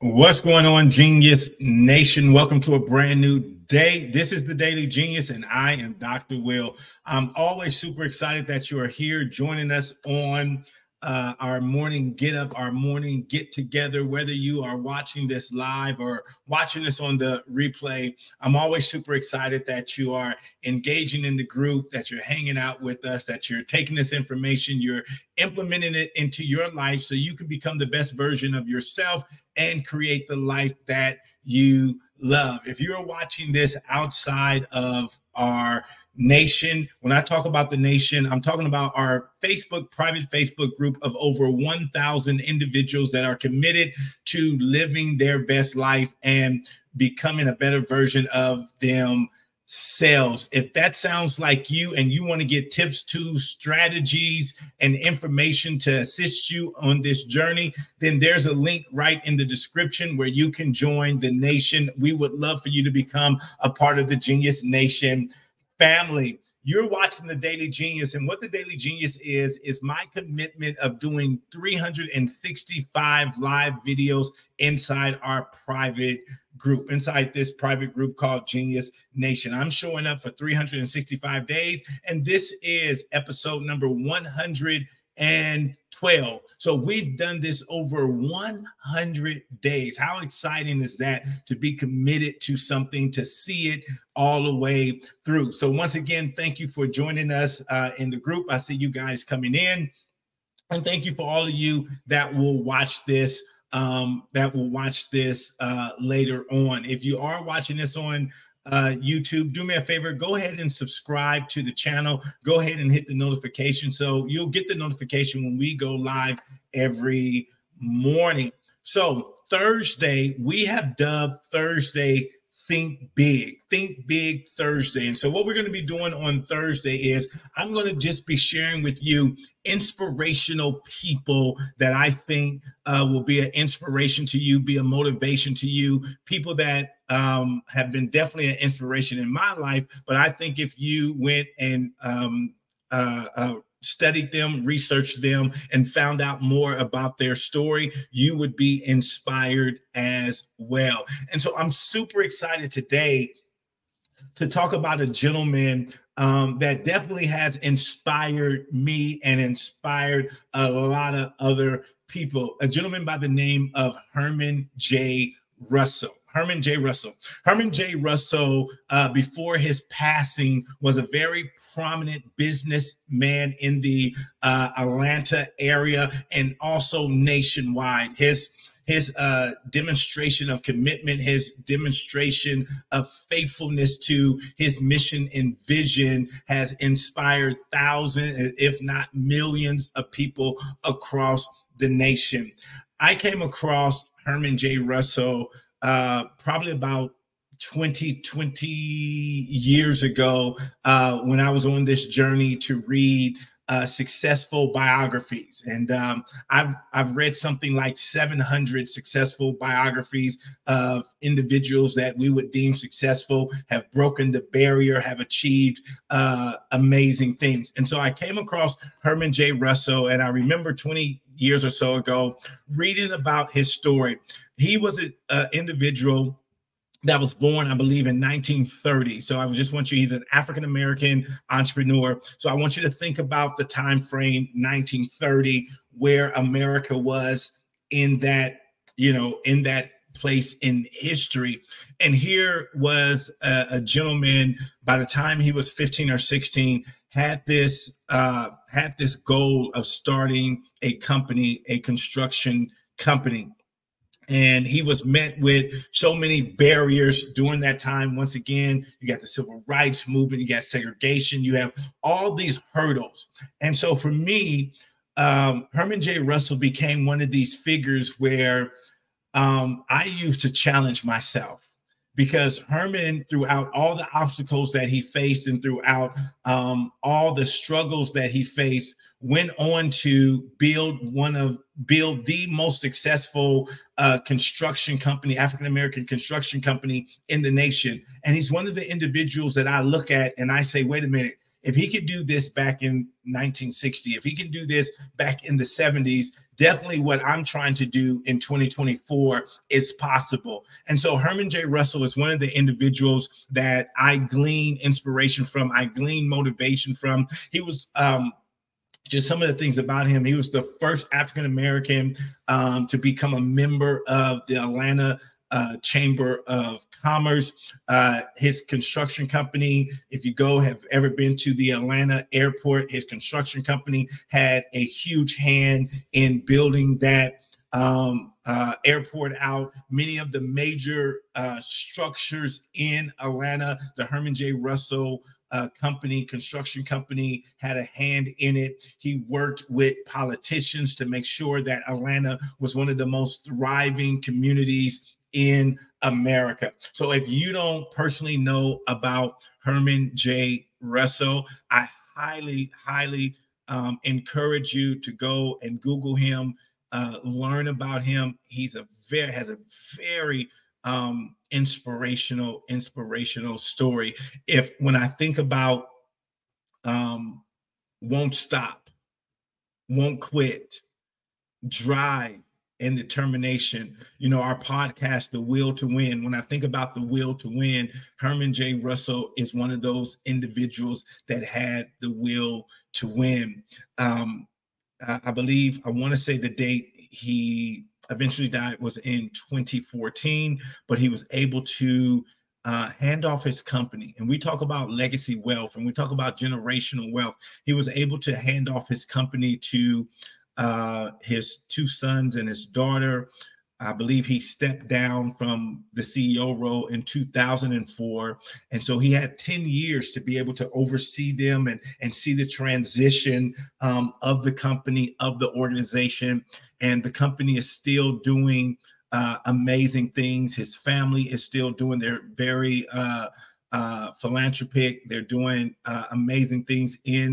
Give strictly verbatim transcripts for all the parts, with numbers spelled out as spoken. What's going on, Genius Nation? Welcome to a brand new day. This is the Daily Genius, and I am Doctor Will. I'm always super excited that you are here joining us on Uh, our morning get up, our morning get together, whether you are watching this live or watching this on the replay. I'm always super excited that you are engaging in the group, that you're hanging out with us, that you're taking this information, you're implementing it into your life so you can become the best version of yourself and create the life that you love. If you're watching this outside of our nation, when I talk about the nation, I'm talking about our Facebook, private Facebook group of over one thousand individuals that are committed to living their best life and becoming a better version of themselves. If that sounds like you and you want to get tips, tools, strategies, and information to assist you on this journey, then there's a link right in the description where you can join the nation. We would love for you to become a part of the Genius Nation family. You're watching the Daily Genius, and what the Daily Genius is, is my commitment of doing three hundred sixty-five live videos inside our private group, inside this private group called Genius Nation. I'm showing up for three hundred sixty-five days, and this is episode number one hundred twelve. So we've done this over one hundred days. How exciting is that, to be committed to something, to see it all the way through? So once again, thank you for joining us uh, in the group. I see you guys coming in, and thank you for all of you that will watch this um, that will watch this uh, later on. If you are watching this on Uh, YouTube, do me a favor, go ahead and subscribe to the channel. Go ahead and hit the notification so you'll get the notification when we go live every morning. So Thursday, we have dubbed Thursday Think Big, Think Big Thursday. And so what we're going to be doing on Thursday is I'm going to just be sharing with you inspirational people that I think uh, will be an inspiration to you, be a motivation to you, people that um, have been definitely an inspiration in my life. But I think if you went and um, uh, uh, studied them, researched them, and found out more about their story, you would be inspired as well. And so I'm super excited today to talk about a gentleman um, that definitely has inspired me and inspired a lot of other people, a gentleman by the name of Herman J. Russell. Herman J. Russell. Herman J. Russell, uh, before his passing, was a very prominent businessman in the uh, Atlanta area and also nationwide. His his uh, demonstration of commitment, his demonstration of faithfulness to his mission and vision has inspired thousands, if not millions, of people across the nation. I came across Herman J. Russell Uh, probably about twenty, twenty years ago uh, when I was on this journey to read uh, successful biographies. And um, I've, I've read something like seven hundred successful biographies of individuals that we would deem successful, have broken the barrier, have achieved uh, amazing things. And so I came across Herman J. Russell, and I remember twenty years or so ago, reading about his story. He was an uh, individual that was born, I believe, in nineteen thirty. So I just want you, he's an African-American entrepreneur. So I want you to think about the time frame nineteen thirty, where America was in that, you know, in that place in history. And here was a, a gentleman, by the time he was fifteen or sixteen, had this uh, had this goal of starting a company, a construction company. And he was met with so many barriers during that time. Once again, you got the civil rights movement, you got segregation, you have all these hurdles. And so for me, um, Herman J. Russell became one of these figures where um, I used to challenge myself. Because Herman, throughout all the obstacles that he faced and throughout um, all the struggles that he faced, went on to build one of build the most successful uh, construction company, African-American construction company in the nation. And he's one of the individuals that I look at and I say, wait a minute, if he could do this back in nineteen sixty, if he can do this back in the seventies, definitely what I'm trying to do in twenty twenty-four is possible. And so Herman J. Russell is one of the individuals that I glean inspiration from. I glean motivation from. He was um, just some of the things about him. He was the first African-American um, to become a member of the Atlanta Uh, Chamber of Commerce. Uh, his construction company, if you go, have ever been to the Atlanta airport, his construction company had a huge hand in building that um, uh, airport out. Many of the major uh, structures in Atlanta, the Herman J. Russell Uh, company, construction company, had a hand in it. He worked with politicians to make sure that Atlanta was one of the most thriving communities in America. So if you don't personally know about Herman J. Russell, I highly, highly um, encourage you to go and Google him, uh, learn about him. He's a very, has a very um, inspirational, inspirational story. If when I think about um, won't stop, won't quit, drive, and determination, you know, our podcast, The Will to Win. When I think about the will to win, Herman J. Russell is one of those individuals that had the will to win. Um, I believe, I want to say the date he eventually died was in twenty fourteen, but he was able to uh, hand off his company. And we talk about legacy wealth and we talk about generational wealth. He was able to hand off his company to Uh, his two sons and his daughter. I believe he stepped down from the C E O role in two thousand four. And so he had ten years to be able to oversee them and, and see the transition um, of the company, of the organization. And the company is still doing uh, amazing things. His family is still doing their very uh, Uh, philanthropic. They're doing uh, amazing things in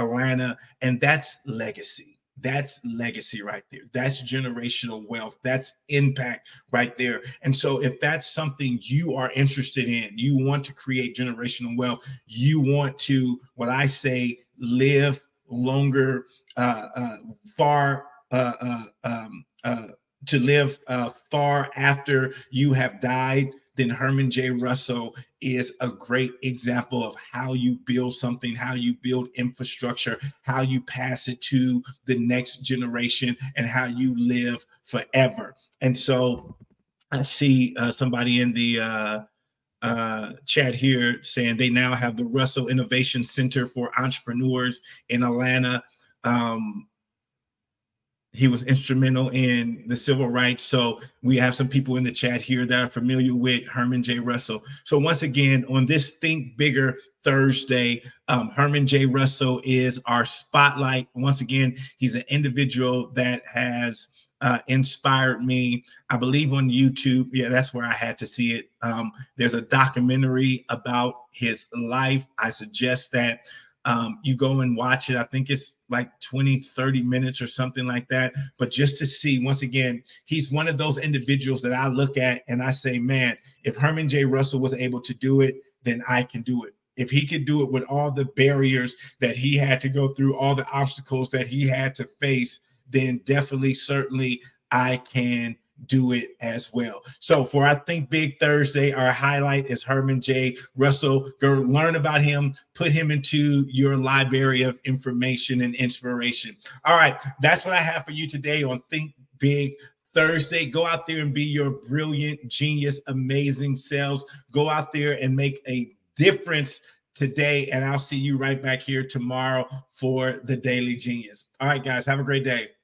Atlanta. And that's legacy. That's legacy right there. That's generational wealth. That's impact right there. And so if that's something you are interested in, you want to create generational wealth, you want to, what I say, live longer, uh, uh, far, uh, uh, um, uh, to live uh, far after you have died, then Herman J. Russell is a great example of how you build something, how you build infrastructure, how you pass it to the next generation, and how you live forever. And so I see uh, somebody in the uh, uh, chat here saying they now have the Russell Innovation Center for Entrepreneurs in Atlanta. Um, He was instrumental in the civil rights. So we have some people in the chat here that are familiar with Herman J. Russell. So once again, on this Think Bigger Thursday, um, Herman J. Russell is our spotlight. Once again, he's an individual that has uh, inspired me. I believe on YouTube. Yeah, that's where I had to see it. Um, there's a documentary about his life. I suggest that Um, you go and watch it. I think it's like twenty, thirty minutes or something like that. But just to see, once again, he's one of those individuals that I look at and I say, man, if Herman J. Russell was able to do it, then I can do it. If he could do it with all the barriers that he had to go through, all the obstacles that he had to face, then definitely, certainly I can do it as well. So for I Think Big Thursday, our highlight is Herman J. Russell. Go learn about him, put him into your library of information and inspiration. All right, that's what I have for you today on Think Big Thursday. Go out there and be your brilliant, genius, amazing selves. Go out there and make a difference today, and I'll see you right back here tomorrow for The Daily Genius. All right, guys, have a great day.